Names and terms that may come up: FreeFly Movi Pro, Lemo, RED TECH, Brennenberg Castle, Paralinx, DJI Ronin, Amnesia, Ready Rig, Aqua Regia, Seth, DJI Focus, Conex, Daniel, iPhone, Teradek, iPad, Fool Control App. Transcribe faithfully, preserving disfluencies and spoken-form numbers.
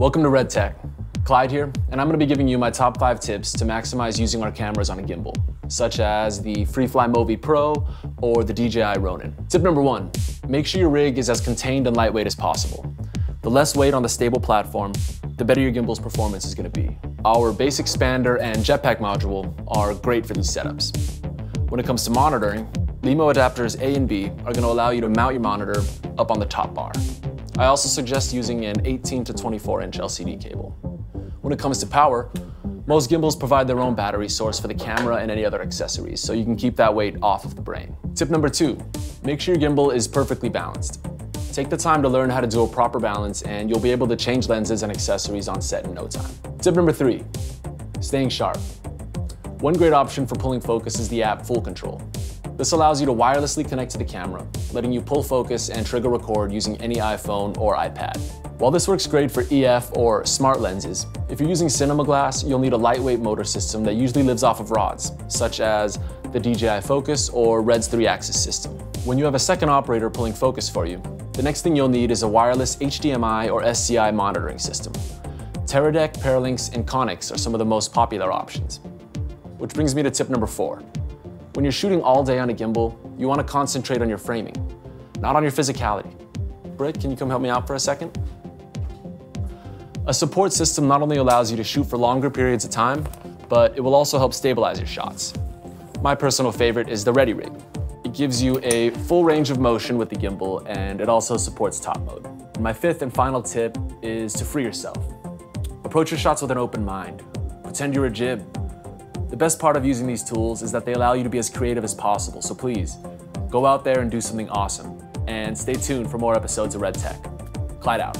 Welcome to Red Tech. Clyde here, and I'm going to be giving you my top five tips to maximize using our cameras on a gimbal, such as the FreeFly Movi Pro or the D J I Ronin. Tip number one, make sure your rig is as contained and lightweight as possible. The less weight on the stable platform, the better your gimbal's performance is going to be. Our base expander and jetpack module are great for these setups. When it comes to monitoring, Lemo adapters A and B are going to allow you to mount your monitor up on the top bar. I also suggest using an eighteen to twenty-four inch L C D cable. When it comes to power, most gimbals provide their own battery source for the camera and any other accessories, so you can keep that weight off of the brain. Tip number two, make sure your gimbal is perfectly balanced. Take the time to learn how to do a proper balance, and you'll be able to change lenses and accessories on set in no time. Tip number three, staying sharp. One great option for pulling focus is the app Fool Control. This allows you to wirelessly connect to the camera, letting you pull focus and trigger record using any iPhone or iPad. While this works great for E F or smart lenses, if you're using cinema glass, you'll need a lightweight motor system that usually lives off of rods, such as the D J I Focus or Red's three axis system. When you have a second operator pulling focus for you, the next thing you'll need is a wireless H D M I or S C I monitoring system. Teradek, Paralinx, and Conex are some of the most popular options. Which brings me to tip number four. When you're shooting all day on a gimbal, you want to concentrate on your framing, not on your physicality. Britt, can you come help me out for a second? A support system not only allows you to shoot for longer periods of time, but it will also help stabilize your shots. My personal favorite is the Ready Rig. It gives you a full range of motion with the gimbal, and it also supports top mode. My fifth and final tip is to free yourself. Approach your shots with an open mind. Pretend you're a jib. The best part of using these tools is that they allow you to be as creative as possible, so please, go out there and do something awesome. And stay tuned for more episodes of Red Tech. Clyde out.